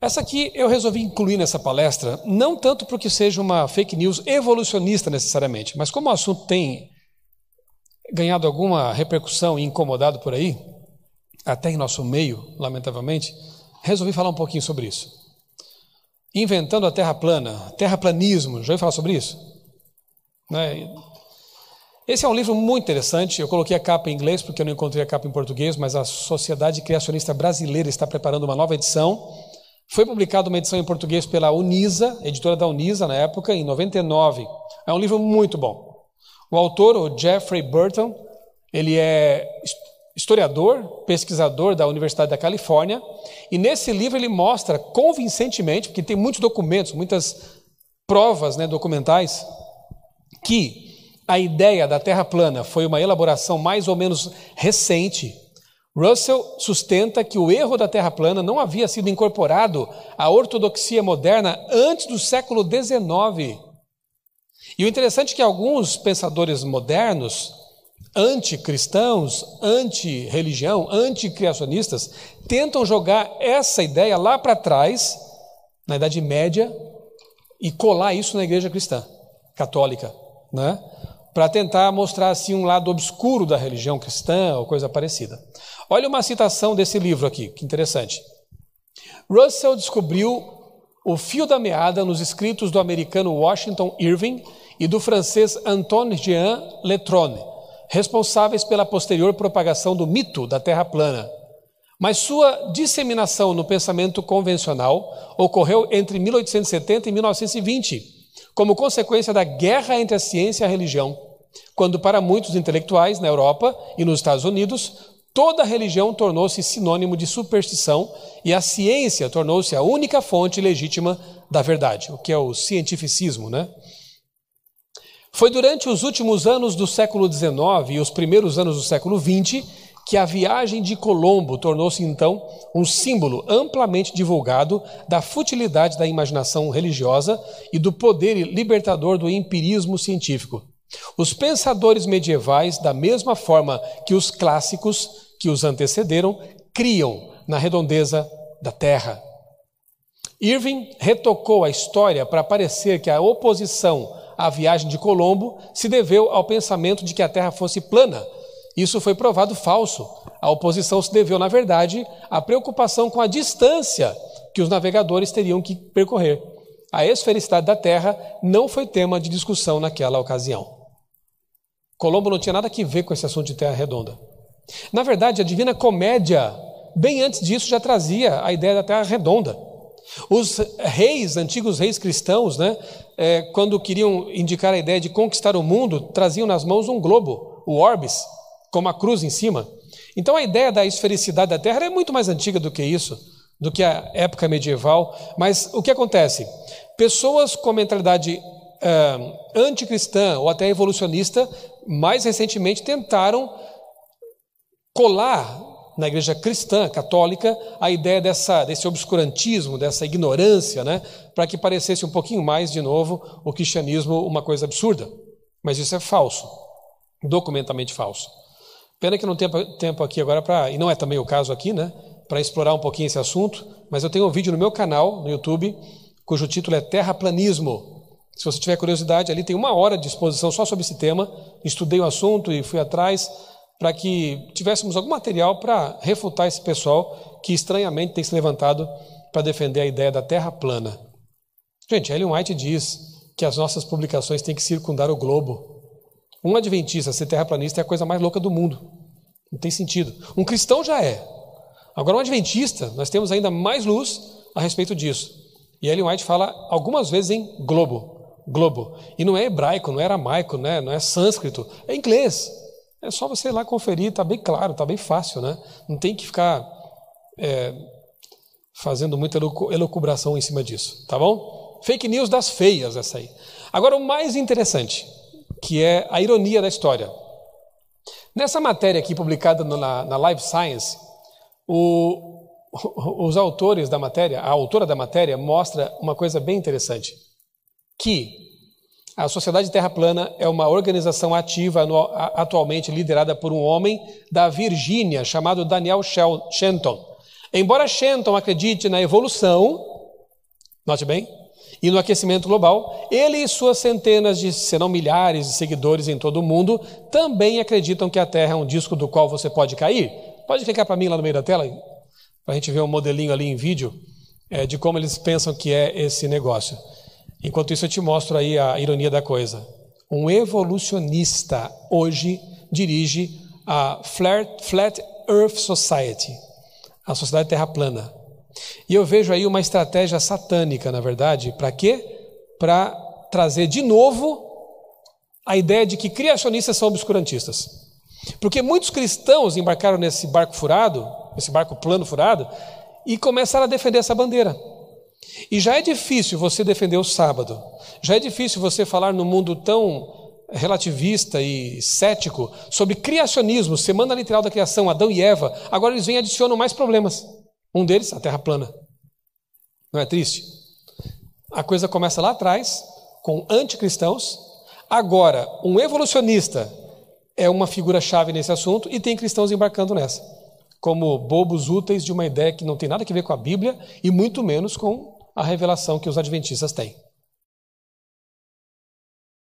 Essa aqui eu resolvi incluir nessa palestra, não tanto porque seja uma fake news evolucionista necessariamente, mas como o assunto tem ganhado alguma repercussão e incomodado por aí, até em nosso meio, lamentavelmente, resolvi falar um pouquinho sobre isso. Inventando a Terra plana, terraplanismo, já ouviu falar sobre isso? Né? Esse é um livro muito interessante, eu coloquei a capa em inglês porque eu não encontrei a capa em português, mas a Sociedade Criacionista Brasileira está preparando uma nova edição. Foi publicada uma edição em português pela Unisa, editora da Unisa na época, em 99. É um livro muito bom. O autor, o Jeffrey Burton, ele é historiador, pesquisador da Universidade da Califórnia, e nesse livro ele mostra convincentemente, porque tem muitos documentos, muitas provas, né, documentais, que a ideia da Terra plana foi uma elaboração mais ou menos recente. Russell sustenta que o erro da Terra plana não havia sido incorporado à ortodoxia moderna antes do século XIX. E o interessante é que alguns pensadores modernos, anticristãos, anti-religião, anticriacionistas, tentam jogar essa ideia lá para trás, na Idade Média, e colar isso na Igreja Cristã, católica, né? Para tentar mostrar assim um lado obscuro da religião cristã ou coisa parecida. Olha uma citação desse livro aqui, que interessante. Russell descobriu o fio da meada nos escritos do americano Washington Irving e do francês Antoine Jean Letrone, responsáveis pela posterior propagação do mito da Terra plana. Mas sua disseminação no pensamento convencional ocorreu entre 1870 e 1920, como consequência da guerra entre a ciência e a religião, quando para muitos intelectuais na Europa e nos Estados Unidos, toda religião tornou-se sinônimo de superstição e a ciência tornou-se a única fonte legítima da verdade, o que é o cientificismo, né? Foi durante os últimos anos do século XIX e os primeiros anos do século XX que a viagem de Colombo tornou-se então um símbolo amplamente divulgado da futilidade da imaginação religiosa e do poder libertador do empirismo científico. Os pensadores medievais, da mesma forma que os clássicos que os antecederam, criam na redondeza da Terra. Irving retocou a história para parecer que a oposição à viagem de Colombo se deveu ao pensamento de que a Terra fosse plana. Isso foi provado falso. A oposição se deveu, na verdade, à preocupação com a distância que os navegadores teriam que percorrer. A esfericidade da Terra não foi tema de discussão naquela ocasião. Colombo não tinha nada a ver com esse assunto de Terra redonda. Na verdade, a Divina Comédia, bem antes disso, já trazia a ideia da Terra redonda. Os reis, antigos reis cristãos, né, quando queriam indicar a ideia de conquistar o mundo, traziam nas mãos um globo, o Orbis, com uma cruz em cima. Então a ideia da esfericidade da Terra é muito mais antiga do que isso, do que a época medieval. Mas o que acontece? Pessoas com mentalidade anticristã ou até evolucionista, mais recentemente tentaram colar na Igreja cristã, católica, a ideia desse obscurantismo, dessa ignorância, né, para que parecesse um pouquinho mais, de novo, o cristianismo uma coisa absurda. Mas isso é falso, documentalmente falso. Pena que eu não tenho tempo aqui agora para, e não é também o caso aqui, né, para explorar um pouquinho esse assunto, mas eu tenho um vídeo no meu canal, no YouTube, cujo título é Terraplanismo. Se você tiver curiosidade, ali tem 1 hora de exposição só sobre esse tema. Estudei o assunto e fui atrás para que tivéssemos algum material para refutar esse pessoal que estranhamente tem se levantado para defender a ideia da Terra plana. Gente, Ellen White diz que as nossas publicações têm que circundar o globo. Um adventista ser terraplanista é a coisa mais louca do mundo. Não tem sentido. Um cristão já é. Agora um adventista, nós temos ainda mais luz a respeito disso. E Ellen White fala algumas vezes em globo. E não é hebraico, não é aramaico, né? Não é sânscrito, é inglês. É só você ir lá conferir, está bem claro, está bem fácil, né? Não tem que ficar fazendo muita elucubração em cima disso, tá bom? Fake news das feias essa aí. Agora o mais interessante, que é a ironia da história. Nessa matéria aqui publicada na Life Science, os autores da matéria, a autora da matéria mostra uma coisa bem interessante, que a Sociedade Terra Plana é uma organização ativa atualmente liderada por um homem da Virgínia chamado Daniel Shenton. Embora Shenton acredite na evolução, Note bem. E no aquecimento global, ele e suas centenas de, se não milhares de seguidores em todo o mundo, também acreditam que a Terra é um disco do qual você pode cair. Pode clicar para mim lá no meio da tela, para a gente ver um modelinho ali em vídeo de como eles pensam que é esse negócio. Enquanto isso eu te mostro aí a ironia da coisa. Um evolucionista hoje dirige a Flat Earth Society, a Sociedade Terra Plana. E eu vejo aí uma estratégia satânica, na verdade, para quê? Para trazer de novo a ideia de que criacionistas são obscurantistas. Porque muitos cristãos embarcaram nesse barco furado, nesse barco plano furado, e começaram a defender essa bandeira. E já é difícil você defender o sábado, já é difícil você falar num mundo tão relativista e cético sobre criacionismo, semana literal da criação, Adão e Eva. Agora eles vêm e adicionam mais problemas. Um deles, a Terra plana. Não é triste? A coisa começa lá atrás, com anticristãos. Agora, um evolucionista é uma figura-chave nesse assunto e tem cristãos embarcando nessa, como bobos úteis de uma ideia que não tem nada a ver com a Bíblia e muito menos com a revelação que os adventistas têm.